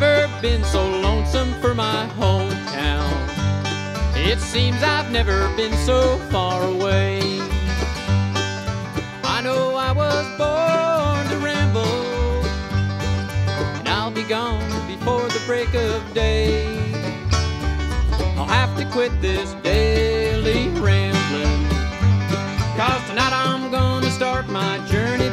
never been so lonesome for my hometown. It seems I've never been so far away. I know I was born to ramble, and I'll be gone before the break of day. I'll have to quit this daily rambling, 'cause tonight I'm gonna start my journey.